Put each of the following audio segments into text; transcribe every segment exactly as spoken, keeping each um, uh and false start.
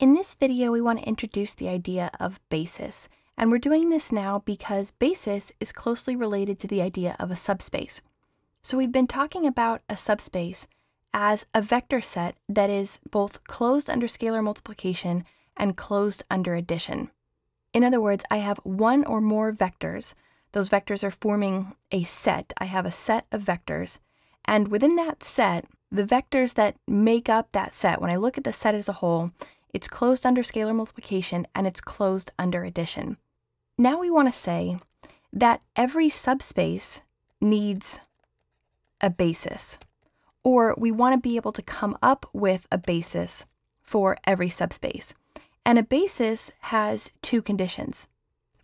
In this video, we want to introduce the idea of basis, and we're doing this now because basis is closely related to the idea of a subspace. So we've been talking about a subspace as a vector set that is both closed under scalar multiplication and closed under addition. In other words, I have one or more vectors. Those vectors are forming a set. I have a set of vectors, and within that set, the vectors that make up that set, when I look at the set as a whole, it's closed under scalar multiplication and it's closed under addition. Now we want to say that every subspace needs a basis, or we want to be able to come up with a basis for every subspace. And a basis has two conditions.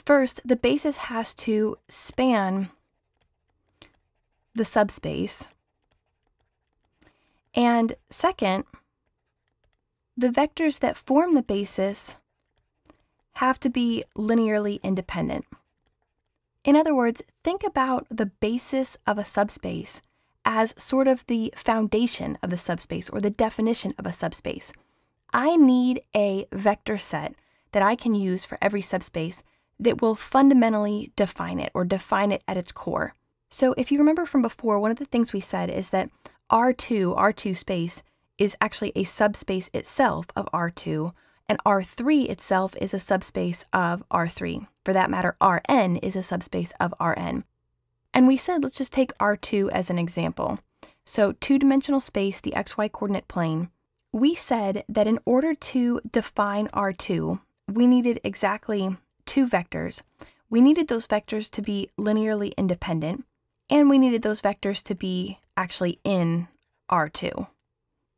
First, the basis has to span the subspace. And second, the vectors that form the basis have to be linearly independent. In other words, think about the basis of a subspace as sort of the foundation of the subspace or the definition of a subspace. I need a vector set that I can use for every subspace that will fundamentally define it or define it at its core. So if you remember from before, one of the things we said is that R two, R two space is actually a subspace itself of R two, and R three itself is a subspace of R three. For that matter, R n is a subspace of R n. And we said, let's just take R two as an example. So two-dimensional space, the x y coordinate plane. We said that in order to define R two, we needed exactly two vectors. We needed those vectors to be linearly independent, and we needed those vectors to be actually in R two.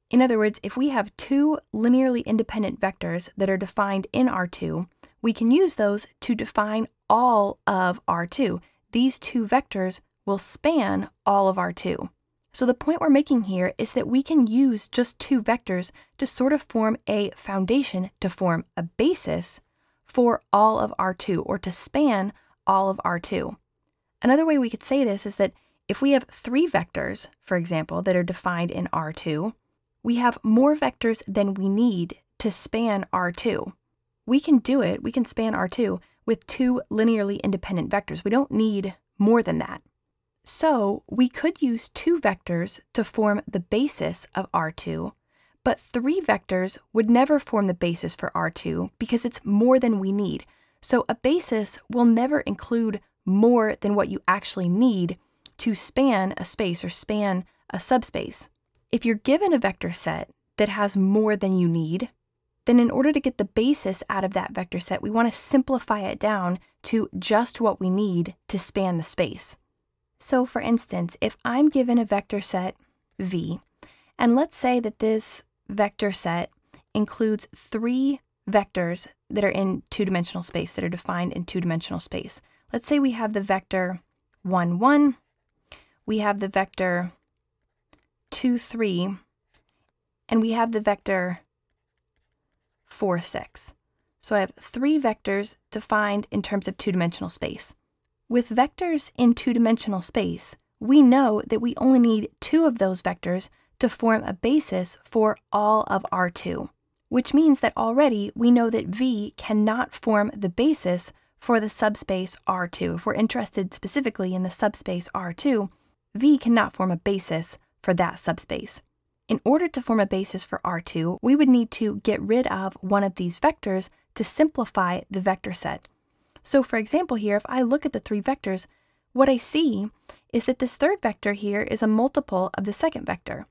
In other words, if we have two linearly independent vectors that are defined in R two, we can use those to define all of R two. These two vectors will span all of R two. So the point we're making here is that we can use just two vectors to sort of form a foundation, to form a basis for all of R two, or to span all of R two. Another way we could say this is that if we have three vectors, for example, that are defined in R two, we have more vectors than we need to span R two. We can do it, we can span R two with two linearly independent vectors. We don't need more than that. So we could use two vectors to form the basis of R two, but three vectors would never form the basis for R two because it's more than we need. So a basis will never include more than what you actually need to span a space or span a subspace. If you're given a vector set that has more than you need, then in order to get the basis out of that vector set, we want to simplify it down to just what we need to span the space. So for instance, if I'm given a vector set V, and let's say that this vector set includes three vectors that are in two-dimensional space, that are defined in two-dimensional space. Let's say we have the vector one, one, we have the vector two, three, and we have the vector four, six. So I have three vectors defined in terms of two-dimensional space. With vectors in two-dimensional space, we know that we only need two of those vectors to form a basis for all of R two, which means that already we know that V cannot form the basis for the subspace R two. If we're interested specifically in the subspace R two, V cannot form a basis for that subspace. In order to form a basis for R two, we would need to get rid of one of these vectors to simplify the vector set. So for example here, if I look at the three vectors, what I see is that this third vector here is a multiple of the second vector.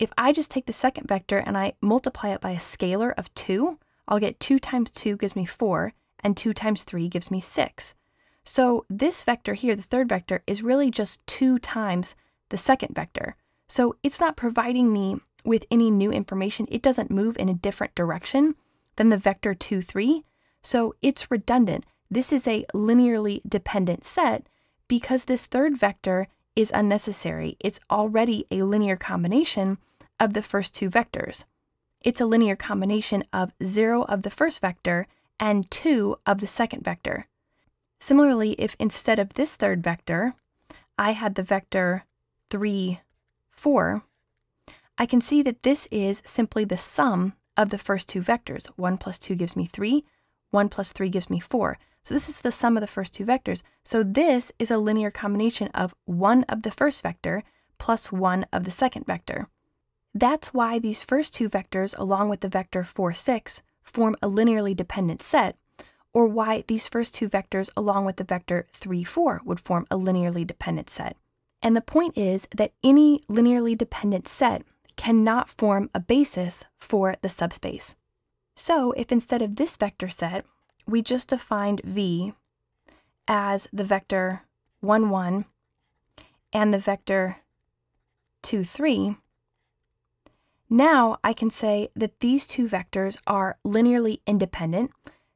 If I just take the second vector and I multiply it by a scalar of two, I'll get two times two gives me four, and two times three gives me six. So this vector here, the third vector, is really just two times the second vector. So it's not providing me with any new information. It doesn't move in a different direction than the vector two, three. So it's redundant. This is a linearly dependent set because this third vector is unnecessary. It's already a linear combination of the first two vectors. It's a linear combination of zero of the first vector and two of the second vector. Similarly, if instead of this third vector, I had the vector three, four, I can see that this is simply the sum of the first two vectors. one plus two gives me three, one plus three gives me four. So this is the sum of the first two vectors. So this is a linear combination of one of the first vector plus one of the second vector. That's why these first two vectors, along with the vector four, six, form a linearly dependent set, or why these first two vectors, along with the vector three, four, would form a linearly dependent set. And the point is that any linearly dependent set cannot form a basis for the subspace. So if instead of this vector set, we just defined V as the vector one, one and the vector two, three, now I can say that these two vectors are linearly independent.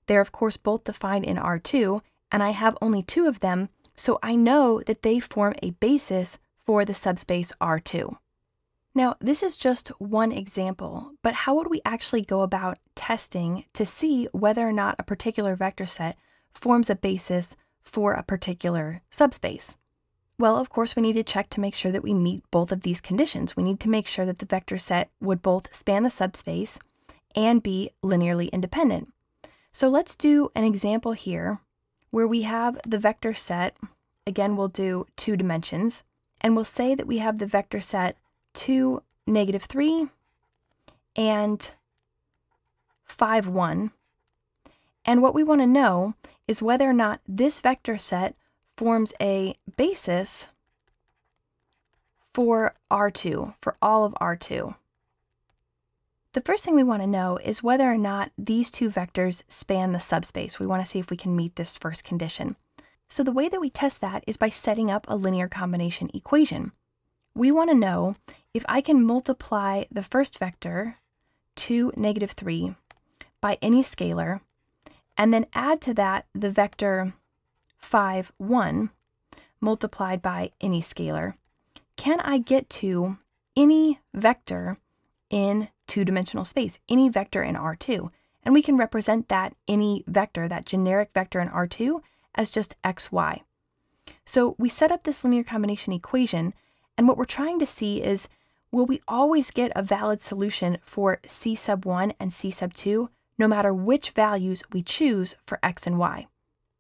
They're of course both defined in R two, and I have only two of them, so I know that they form a basis for the subspace R two. Now, this is just one example, but how would we actually go about testing to see whether or not a particular vector set forms a basis for a particular subspace? Well, of course, we need to check to make sure that we meet both of these conditions. We need to make sure that the vector set would both span the subspace and be linearly independent. So let's do an example here where we have the vector set, again, we'll do two dimensions, and we'll say that we have the vector set two, negative three, and five, one. And what we want to know is whether or not this vector set forms a basis for R two, for all of R two. The first thing we want to know is whether or not these two vectors span the subspace. We want to see if we can meet this first condition. So the way that we test that is by setting up a linear combination equation. We want to know if I can multiply the first vector, two, negative three, by any scalar, and then add to that the vector five, one, multiplied by any scalar. Can I get to any vector in two-dimensional space, any vector in R two? And we can represent that any vector, that generic vector in R two, as just x, y. So we set up this linear combination equation, and what we're trying to see is, will we always get a valid solution for C sub one and C sub two, no matter which values we choose for x and y?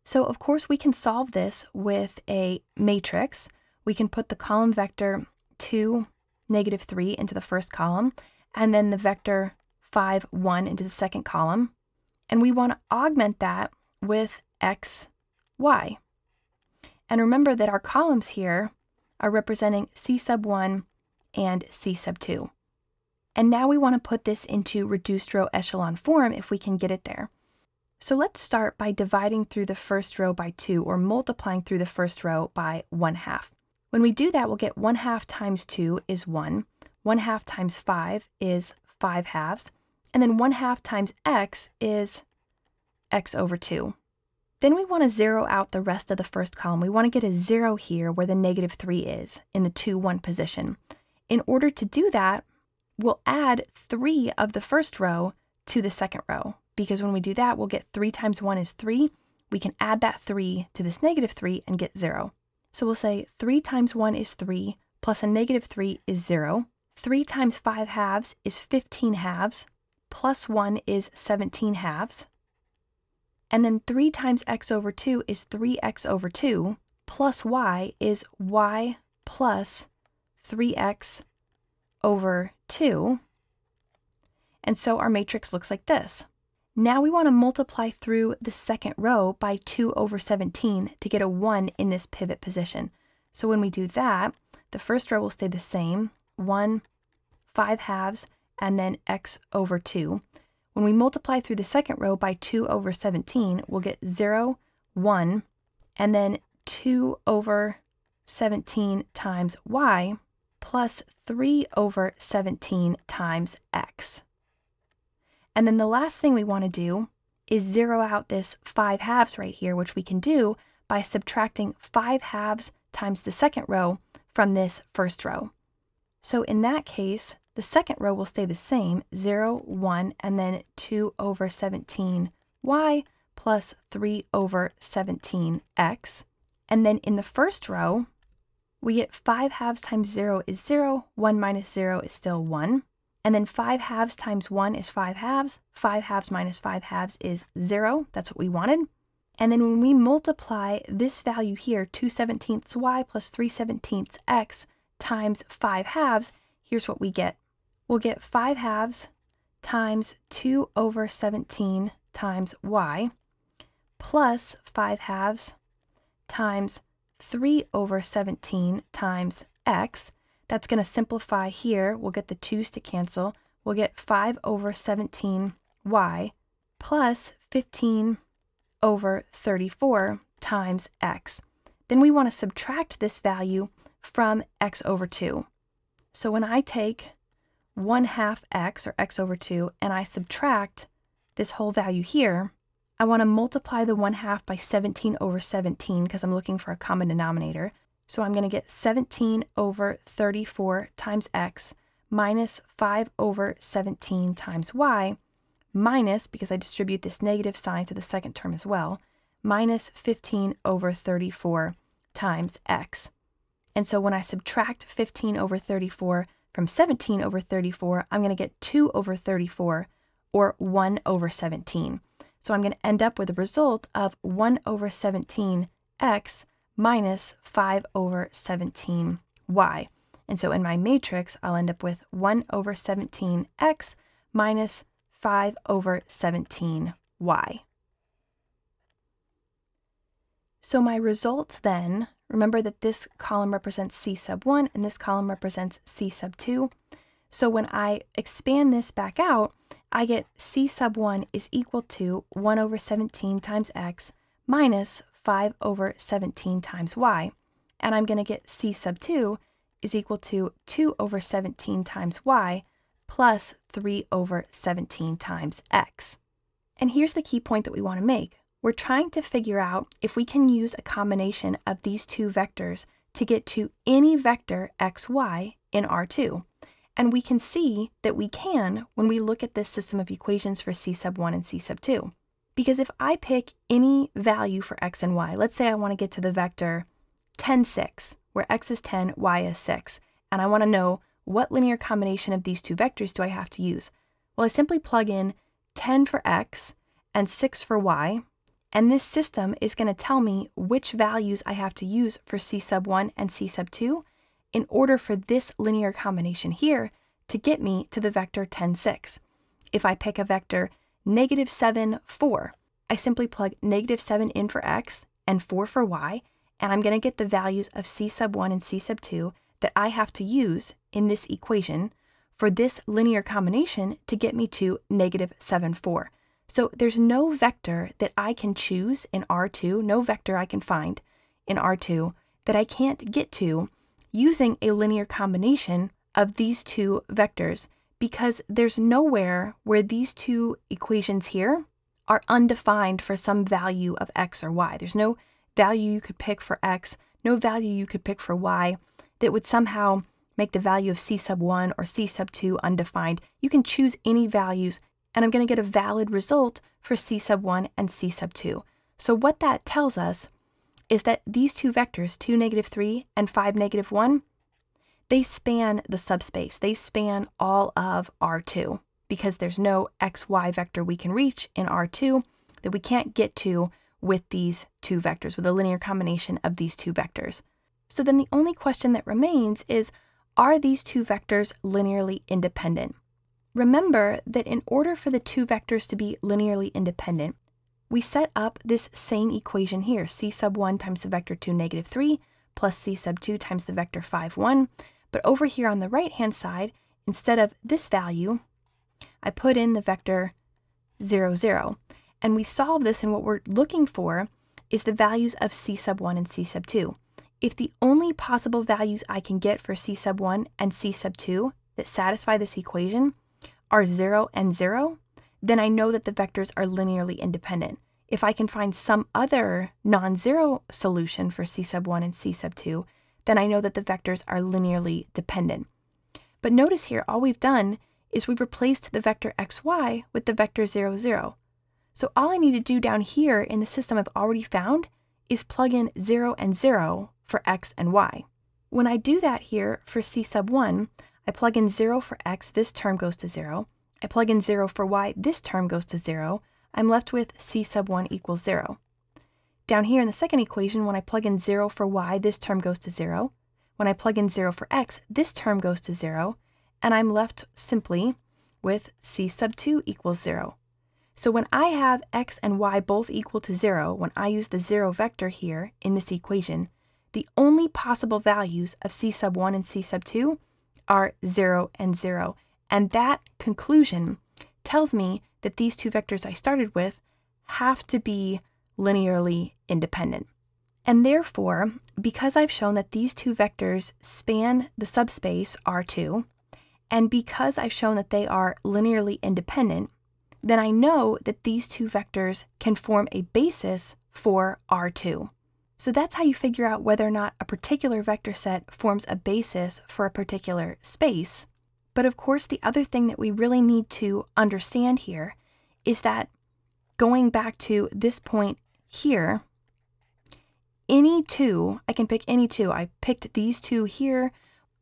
So of course we can solve this with a matrix. We can put the column vector two, negative three into the first column, and then the vector five, one into the second column. And we want to augment that with x, y. And remember that our columns here are representing C sub one and C sub two. And now we want to put this into reduced row echelon form if we can get it there. So let's start by dividing through the first row by two, or multiplying through the first row by one half. When we do that, we'll get one half times two is one, one half times five is five halves, and then one half times x is x over two. Then we want to zero out the rest of the first column. We want to get a zero here where the negative three is, in the two, one position. In order to do that, we'll add three of the first row to the second row, because when we do that, we'll get three times one is three. We can add that three to this negative three and get zero. So we'll say three times one is three, plus a negative three is zero. three times five halves is fifteen halves, plus one is seventeen halves. And then three times x over two is three x over two, plus y is y plus three x over two. And so our matrix looks like this. Now we want to multiply through the second row by two over seventeen to get a one in this pivot position. So when we do that, the first row will stay the same, one, five halves, and then x over two. When we multiply through the second row by two over seventeen, we'll get zero, one, and then two over seventeen times y, plus three over seventeen times x. And then the last thing we want to do is zero out this five halves right here, which we can do by subtracting five halves times the second row from this first row. So in that case, the second row will stay the same, zero, one, and then two over seventeen y plus three over seventeen x. And then in the first row, we get five halves times zero is zero, one minus zero is still one, And then five halves times one is five halves. Five halves minus five halves is zero. That's what we wanted. And then when we multiply this value here, two seventeenths y plus three seventeenths x times five halves, here's what we get. We'll get five halves times two over seventeen times y plus five halves times three over seventeen times x. That's going to simplify here. We'll get the twos to cancel. We'll get five over seventeen y plus fifteen over thirty-four times x. Then we want to subtract this value from x over two. So when I take one half x, or x over two, and I subtract this whole value here, I want to multiply the one half by seventeen over seventeen because I'm looking for a common denominator. So I'm going to get seventeen over thirty-four times x minus five over seventeen times y minus, because I distribute this negative sign to the second term as well, minus fifteen over thirty-four times x. And so when I subtract fifteen over thirty-four from seventeen over thirty-four, I'm going to get two over thirty-four, or one over seventeen. So I'm going to end up with a result of one over seventeen x minus five over seventeen y. And so in my matrix, I'll end up with one over seventeen x minus five over seventeen y. So my result then, remember that this column represents C sub one and this column represents C sub two. So when I expand this back out, I get C sub one is equal to one over seventeen times x minus five over seventeen times y, and I'm going to get C sub two is equal to two over seventeen times y plus three over seventeen times x. And here's the key point that we want to make. We're trying to figure out if we can use a combination of these two vectors to get to any vector xy in R two. And we can see that we can when we look at this system of equations for C sub one and C sub two. Because if I pick any value for x and y, let's say I want to get to the vector ten, six, where x is ten, y is six, and I want to know what linear combination of these two vectors do I have to use. Well, I simply plug in ten for x and six for y, and this system is going to tell me which values I have to use for C sub one and C sub two in order for this linear combination here to get me to the vector ten, six. If I pick a vector negative seven, four. I simply plug negative seven in for x and four for y, and I'm going to get the values of C sub one and C sub two that I have to use in this equation for this linear combination to get me to negative seven, four. So there's no vector that I can choose in R two, no vector I can find in R two that I can't get to using a linear combination of these two vectors, because there's nowhere where these two equations here are undefined for some value of x or y. There's no value you could pick for x, no value you could pick for y that would somehow make the value of C sub one or C sub two undefined. You can choose any values, and I'm going to get a valid result for C sub one and C sub two. So what that tells us is that these two vectors, two, negative three and five, negative one, they span the subspace. They span all of R two, because there's no xy vector we can reach in R two that we can't get to with these two vectors, with a linear combination of these two vectors. So then the only question that remains is, are these two vectors linearly independent? Remember that in order for the two vectors to be linearly independent, we set up this same equation here, C sub one times the vector two, negative three, plus C sub two times the vector five, one. But over here on the right-hand side, instead of this value, I put in the vector zero, zero. And we solve this, and what we're looking for is the values of C sub one and C sub two. If the only possible values I can get for C sub one and C sub two that satisfy this equation are zero and zero, then I know that the vectors are linearly independent. If I can find some other non-zero solution for C sub one and C sub two, then I know that the vectors are linearly dependent. But notice here, all we've done is we've replaced the vector xy with the vector zero, zero. So all I need to do down here in the system I've already found is plug in zero and zero for x and y. When I do that here for C sub one, I I plug in zero for x, this term goes to zero. I plug in zero for y, this term goes to zero. I'm left with c sub one equals zero. Down here in the second equation, when I plug in zero for y, this term goes to zero. When I plug in zero for x, this term goes to zero. And I'm left simply with c sub two equals zero. So when I have x and y both equal to zero, when I use the zero vector here in this equation, the only possible values of c sub one and c sub two are zero and zero. And that conclusion tells me that these two vectors I started with have to be linearly independent. And therefore, because I've shown that these two vectors span the subspace R two, and because I've shown that they are linearly independent, then I know that these two vectors can form a basis for R two. So that's how you figure out whether or not a particular vector set forms a basis for a particular space. But of course, the other thing that we really need to understand here is that, going back to this point here, any two, I can pick any two. I picked these two here.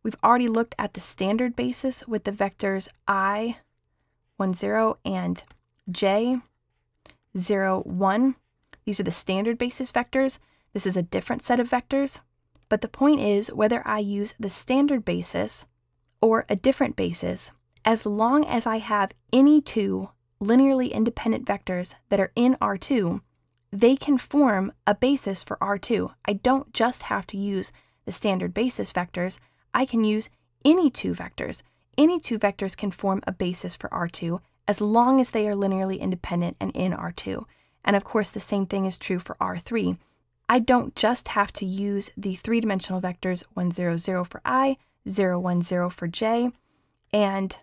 We've already looked at the standard basis with the vectors I, one, zero, and J, zero, one. These are the standard basis vectors. This is a different set of vectors. But the point is, whether I use the standard basis or a different basis, as long as I have any two linearly independent vectors that are in R two, they can form a basis for R two. I don't just have to use the standard basis vectors. I can use any two vectors. Any two vectors can form a basis for R two as long as they are linearly independent and in R two. And of course, the same thing is true for R three. I don't just have to use the three-dimensional vectors one, zero, zero for I, zero, one, zero for J, and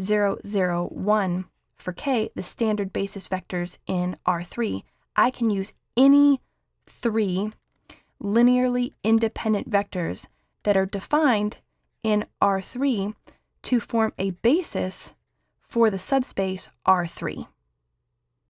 zero, zero, one for K, the standard basis vectors in R three. I can use any three linearly independent vectors that are defined in R three to form a basis for the subspace R three.